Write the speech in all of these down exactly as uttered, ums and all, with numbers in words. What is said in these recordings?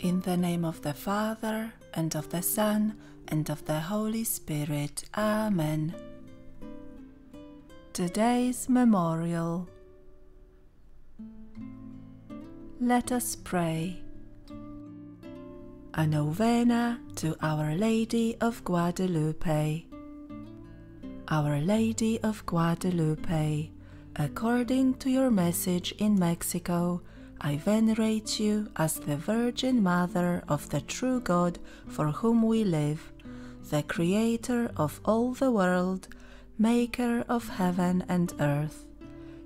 In the name of the Father, and of the Son, and of the Holy Spirit. Amen. Today's memorial. Let us pray. A novena to Our Lady of Guadalupe. Our Lady of Guadalupe, according to your message in Mexico, I venerate you as the Virgin Mother of the true God for whom we live, the Creator of all the world, Maker of heaven and earth.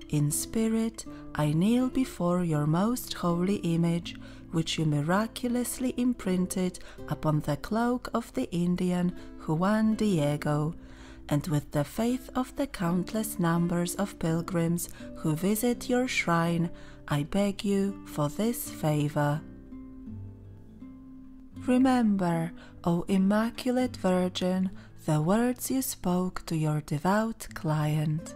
In spirit, I kneel before your most holy image, which you miraculously imprinted upon the cloak of the Indian Juan Diego, and with the faith of the countless numbers of pilgrims who visit your shrine, I beg you for this favor. Remember, O Immaculate Virgin, the words you spoke to your devout client.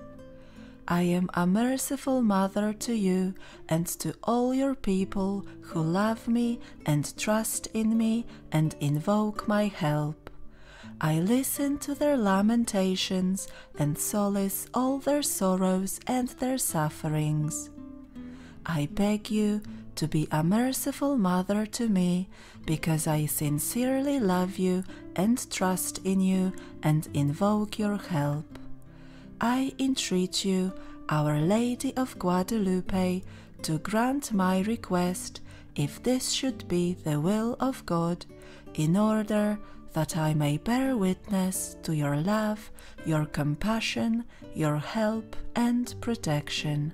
I am a merciful mother to you and to all your people who love me and trust in me and invoke my help. I listen to their lamentations and solace all their sorrows and their sufferings. I beg you to be a merciful mother to me, because I sincerely love you and trust in you and invoke your help. I entreat you, Our Lady of Guadalupe, to grant my request, if this should be the will of God, in order that I may bear witness to your love, your compassion, your help and protection.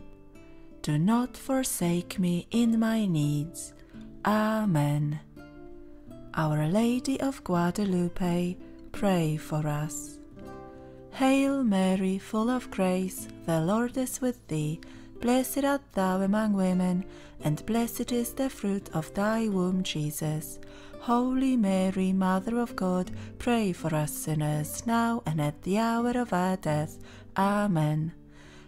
Do not forsake me in my needs. Amen. Our Lady of Guadalupe, pray for us. Hail Mary, full of grace, the Lord is with thee. Blessed art thou among women, and blessed is the fruit of thy womb, Jesus. Holy Mary, Mother of God, pray for us sinners, now and at the hour of our death. Amen.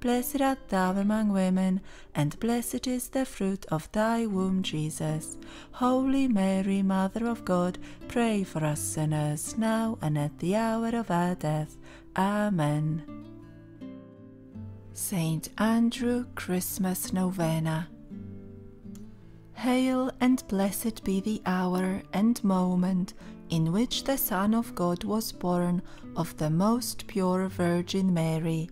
Blessed art thou among women, and blessed is the fruit of thy womb, Jesus. Holy Mary, Mother of God, pray for us sinners, now and at the hour of our death. Amen. Saint Andrew Christmas Novena. Hail and blessed be the hour and moment in which the Son of God was born of the most pure Virgin Mary,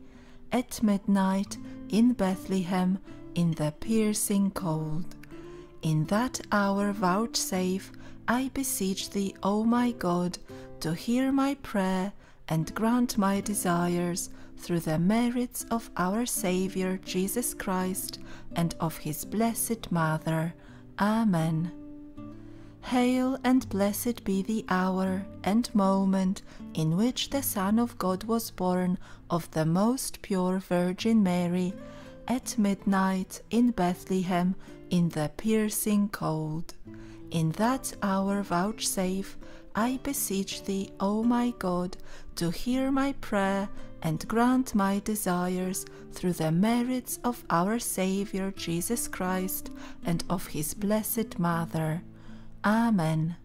at midnight, in Bethlehem, in the piercing cold. In that hour vouchsafe, I beseech thee, O my God, to hear my prayer and grant my desires, through the merits of our Saviour Jesus Christ and of his Blessed Mother. Amen. Hail and blessed be the hour and moment in which the Son of God was born of the most pure Virgin Mary, at midnight in Bethlehem, in the piercing cold. In that hour vouchsafe, I beseech thee, O my God, to hear my prayer and grant my desires, through the merits of our Saviour Jesus Christ and of his Blessed Mother. Amen.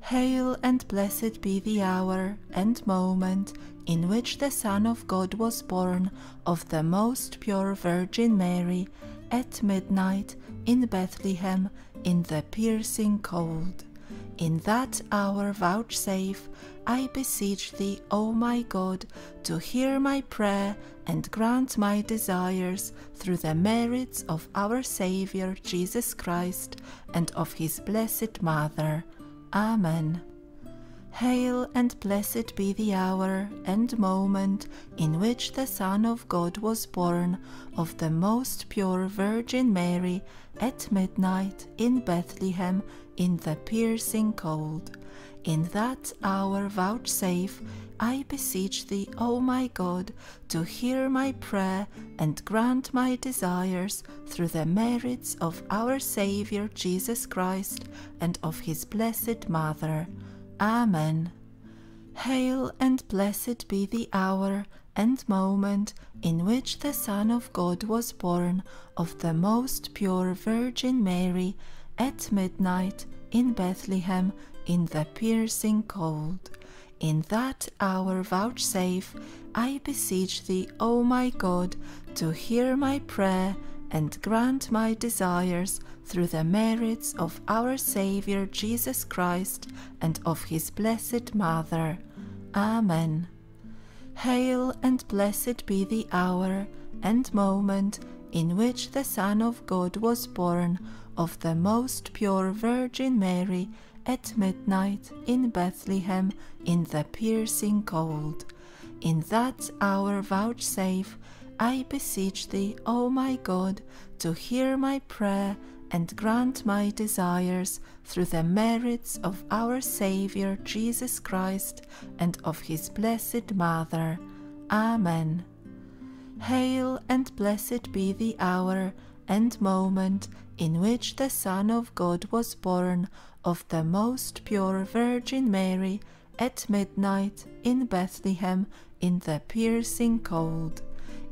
Hail and blessed be the hour and moment in which the Son of God was born of the most pure Virgin Mary, at midnight in Bethlehem, in the piercing cold. In that hour vouchsafe, I beseech thee, O my God, to hear my prayer and grant my desires, through the merits of our Saviour Jesus Christ and of his Blessed Mother. Amen. Hail and blessed be the hour and moment in which the Son of God was born of the most pure Virgin Mary, at midnight in Bethlehem, in the piercing cold. in that hour vouchsafe, I beseech thee, O my God, to hear my prayer and grant my desires through the merits of our Saviour Jesus Christ and of his Blessed Mother. Amen. Hail and blessed be the hour and moment in which the Son of God was born of the most pure Virgin Mary at midnight in Bethlehem in the piercing cold. In that hour vouchsafe, I beseech thee, O my God, to hear my prayer and grant my desires through the merits of our Saviour Jesus Christ and of his Blessed Mother. Amen. Hail and blessed be the hour and moment in which the Son of God was born of the most pure Virgin Mary at midnight in Bethlehem in the piercing cold. In that hour vouchsafe, I beseech thee, O my God, to hear my prayer and grant my desires through the merits of our Saviour Jesus Christ and of his Blessed Mother. Amen. Hail and blessed be the hour and moment in which the Son of God was born of the most pure Virgin Mary at midnight in Bethlehem in the piercing cold.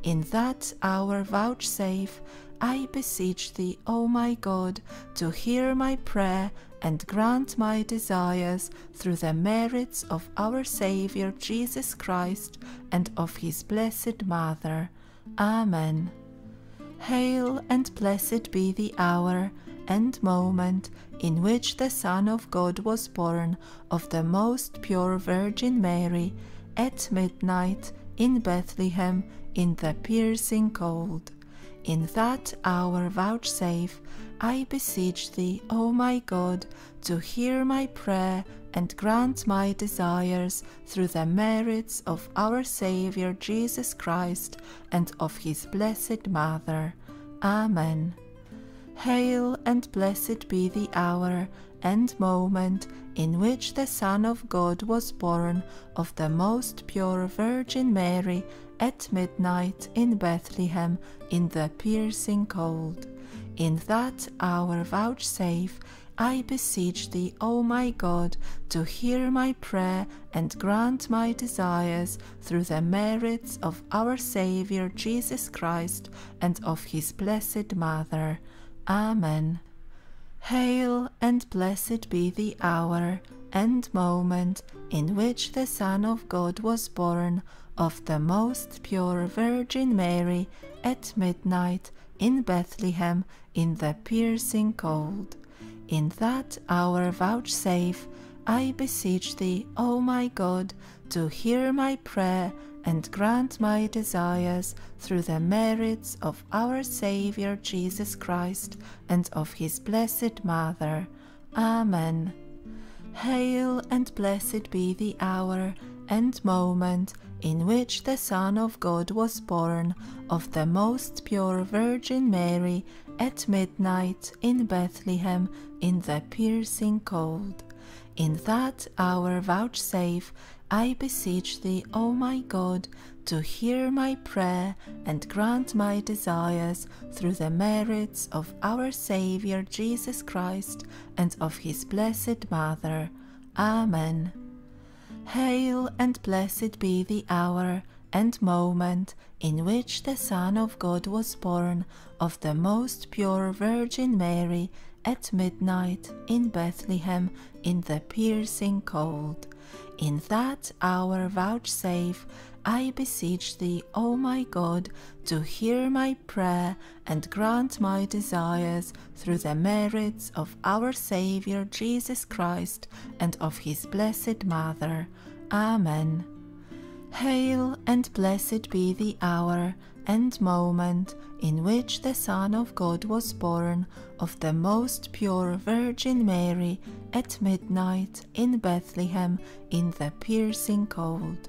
In that hour vouchsafe, I beseech thee, O my God, to hear my prayer and grant my desires through the merits of our Saviour Jesus Christ and of his Blessed Mother. Amen. Hail and blessed be the hour and moment in which the Son of God was born of the most pure Virgin Mary at midnight in Bethlehem in the piercing cold. In that hour vouchsafe, I beseech thee, O my God, to hear my prayer and grant my desires through the merits of our Saviour Jesus Christ and of his Blessed Mother. Amen. Hail and blessed be the hour and moment in which the Son of God was born of the most pure Virgin Mary at midnight in Bethlehem in the piercing cold. In that hour vouchsafe, I beseech thee, O my God, to hear my prayer and grant my desires through the merits of our Saviour Jesus Christ and of his Blessed Mother. Amen. Hail and blessed be the hour and moment in which the Son of God was born of the most pure Virgin Mary at midnight in Bethlehem in the piercing cold. In that hour vouchsafe, I beseech thee, O my God, to hear my prayer and grant my desires through the merits of our Saviour Jesus Christ and of his Blessed Mother. Amen. Hail and blessed be the hour and moment in which the Son of God was born of the most pure Virgin Mary at midnight in Bethlehem in the piercing cold. In that hour vouchsafe, I beseech thee, O my God, to hear my prayer and grant my desires through the merits of our Saviour Jesus Christ and of his Blessed Mother. Amen. Hail and blessed be the hour and moment in which the Son of God was born of the most pure Virgin Mary at midnight in Bethlehem in the piercing cold. In that hour vouchsafe, I beseech thee, O my God, to hear my prayer and grant my desires through the merits of our Saviour Jesus Christ and of his Blessed Mother. Amen. Hail and blessed be the hour and moment in which the Son of God was born of the most pure Virgin Mary at midnight in Bethlehem in the piercing cold.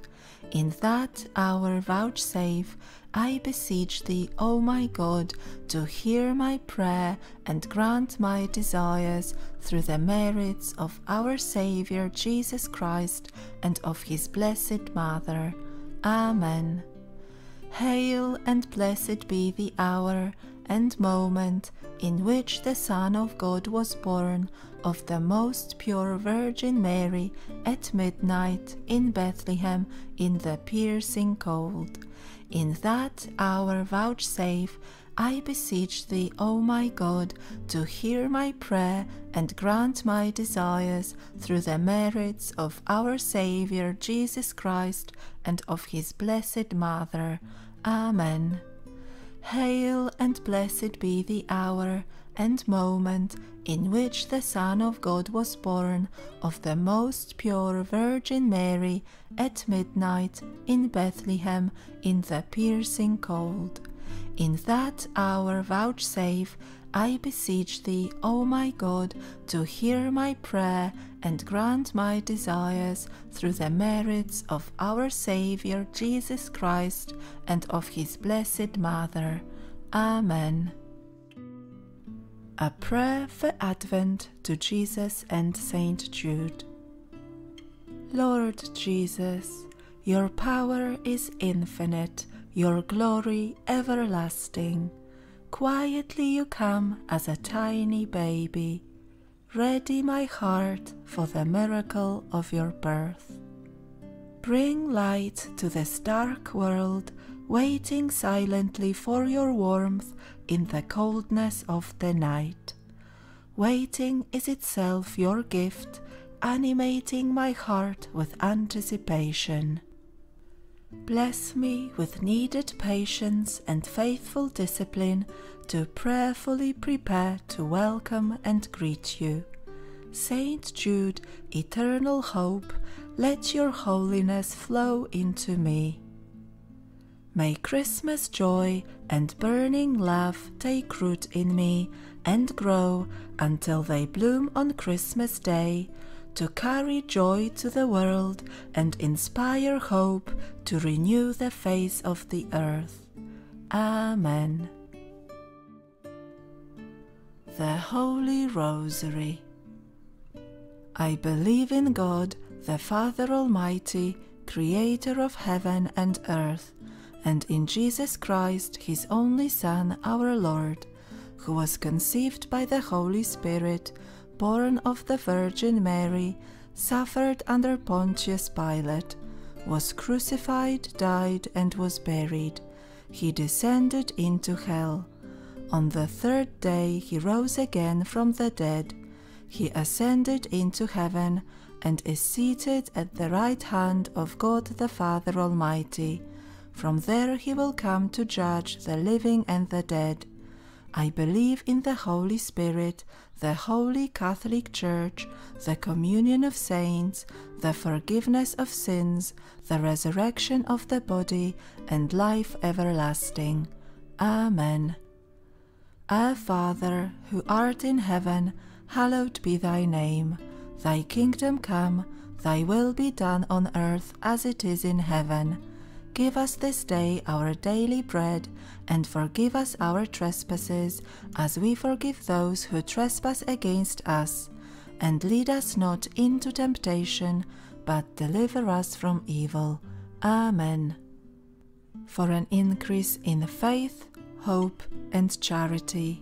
In that hour vouchsafe, I beseech thee, O my God, to hear my prayer and grant my desires through the merits of our Saviour Jesus Christ and of his Blessed Mother. Amen. Hail and blessed be the hour and moment in which the Son of God was born of the most pure Virgin Mary at midnight in Bethlehem in the piercing cold. In that hour vouchsafe, I beseech thee, O my God, to hear my prayer and grant my desires through the merits of our Saviour Jesus Christ and of his Blessed Mother. Amen. Hail and blessed be the hour and moment in which the Son of God was born of the most pure Virgin Mary at midnight in Bethlehem in the piercing cold. In that hour vouchsafe, I beseech thee, O my God, to hear my prayer and grant my desires through the merits of our Saviour Jesus Christ and of his Blessed Mother. Amen. A prayer for Advent to Jesus and Saint Jude. Lord Jesus, your power is infinite, your glory everlasting. Quietly you come as a tiny baby. Ready my heart for the miracle of your birth. Bring light to this dark world, waiting silently for your warmth in the coldness of the night. Waiting is itself your gift, animating my heart with anticipation. Bless me with needed patience and faithful discipline to prayerfully prepare to welcome and greet you. Saint Jude, eternal hope, let your holiness flow into me. May Christmas joy and burning love take root in me and grow until they bloom on Christmas Day, to carry joy to the world and inspire hope to renew the face of the earth. Amen. The Holy Rosary. I believe in God, the Father Almighty, Creator of heaven and earth, and in Jesus Christ, his only Son, our Lord, who was conceived by the Holy Spirit, born of the Virgin Mary, suffered under Pontius Pilate, was crucified, died, and was buried. He descended into hell. On the third day he rose again from the dead. He ascended into heaven and is seated at the right hand of God the Father Almighty. From there he will come to judge the living and the dead. I believe in the Holy Spirit, the Holy Catholic Church, the communion of saints, the forgiveness of sins, the resurrection of the body, and life everlasting. Amen. Our Father, who art in heaven, hallowed be thy name. Thy kingdom come, thy will be done on earth as it is in heaven. Give us this day our daily bread, and forgive us our trespasses, as we forgive those who trespass against us. And lead us not into temptation, but deliver us from evil. Amen. For an increase in faith, hope, and charity.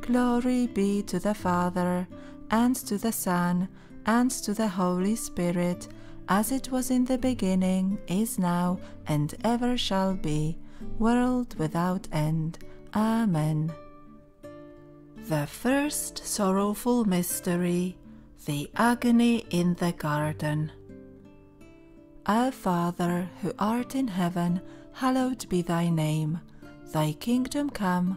Glory be to the Father, and to the Son, and to the Holy Spirit, as it was in the beginning, is now, and ever shall be, world without end. Amen. The first sorrowful mystery, the agony in the garden. Our Father, who art in heaven, hallowed be thy name. Thy kingdom come,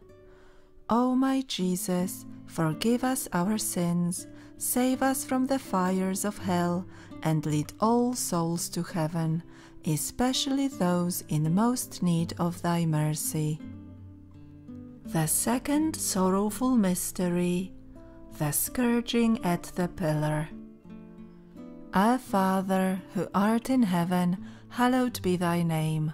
O my Jesus, forgive us our sins, save us from the fires of hell, and lead all souls to heaven, especially those in most need of thy mercy. The second sorrowful mystery, the scourging at the pillar. Our Father, who art in heaven, hallowed be thy name.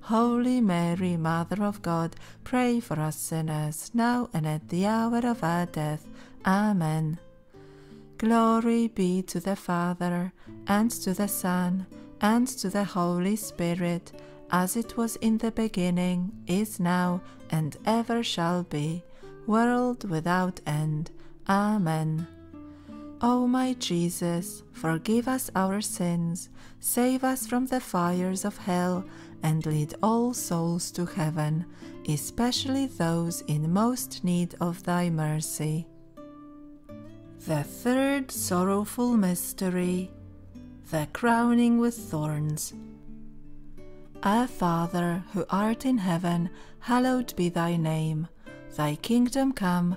Holy Mary, Mother of God, pray for us sinners, now and at the hour of our death. Amen. Glory be to the Father, and to the Son, and to the Holy Spirit, as it was in the beginning, is now, and ever shall be, world without end. Amen. O my Jesus, forgive us our sins, save us from the fires of hell, and lead all souls to heaven, especially those in most need of thy mercy. The third sorrowful mystery, the crowning with thorns. Our Father, who art in heaven, hallowed be thy name. Thy kingdom come,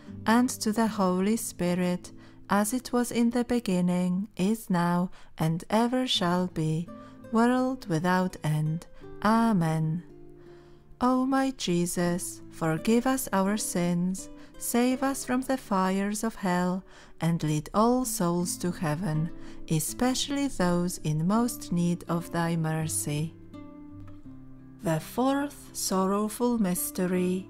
and to the Holy Spirit, as it was in the beginning, is now, and ever shall be, world without end. Amen. O my Jesus, forgive us our sins, save us from the fires of hell, and lead all souls to heaven, especially those in most need of thy mercy. The fourth sorrowful mystery,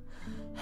and blessed is the fruit of thy womb,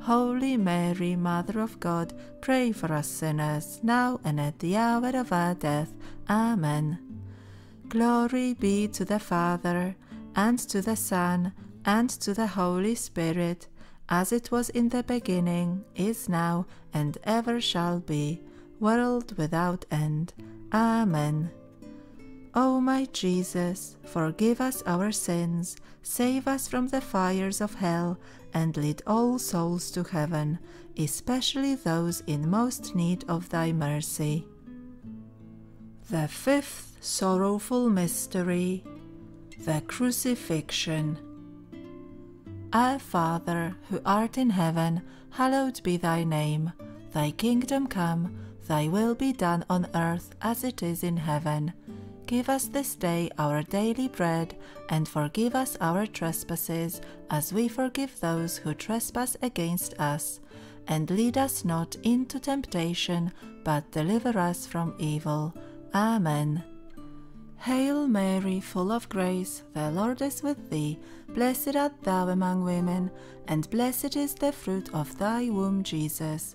Holy Mary, Mother of God, pray for us sinners, now and at the hour of our death. Amen. Glory be to the Father, and to the Son, and to the Holy Spirit, as it was in the beginning, is now, and ever shall be, world without end. Amen. O my Jesus, forgive us our sins, save us from the fires of hell, and lead all souls to heaven, especially those in most need of thy mercy. The fifth sorrowful mystery, the Crucifixion. Our Father, who art in heaven, hallowed be thy name. Thy kingdom come, thy will be done on earth as it is in heaven. Give us this day our daily bread, and forgive us our trespasses, as we forgive those who trespass against us. And lead us not into temptation, but deliver us from evil. Amen. Hail Mary, full of grace, the Lord is with thee. Blessed art thou among women, and blessed is the fruit of thy womb, Jesus.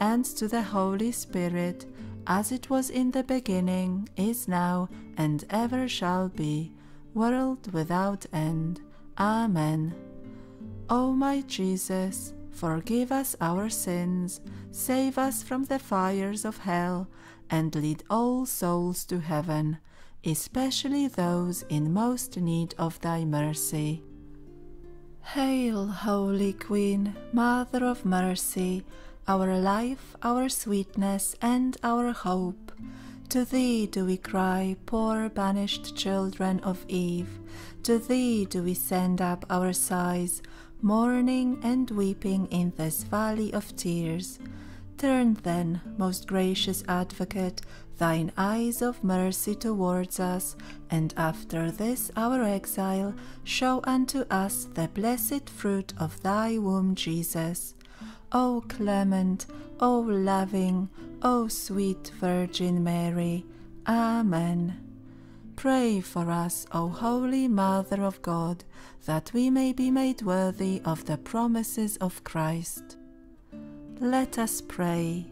and to the Holy Spirit, as it was in the beginning, is now, and ever shall be, world without end. Amen. O my Jesus, forgive us our sins, save us from the fires of hell, and lead all souls to heaven, especially those in most need of thy mercy. Hail, Holy Queen, Mother of Mercy, our life, our sweetness, and our hope. To thee do we cry, poor banished children of Eve. To thee do we send up our sighs, mourning and weeping in this valley of tears. Turn then, most gracious Advocate, thine eyes of mercy towards us, and after this our exile, show unto us the blessed fruit of thy womb, Jesus. O clement, O loving, O sweet Virgin Mary. Amen. Pray for us, O Holy Mother of God, that we may be made worthy of the promises of Christ. Let us pray.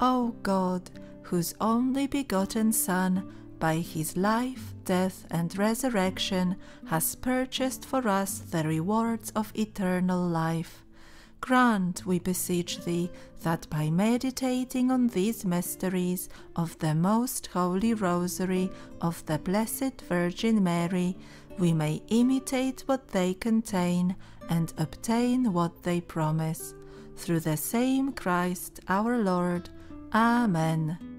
O God, whose only begotten Son, by his life, death, and resurrection, has purchased for us the rewards of eternal life, grant, we beseech thee, that by meditating on these mysteries of the Most Holy Rosary of the Blessed Virgin Mary, we may imitate what they contain and obtain what they promise. Through the same Christ our Lord. Amen.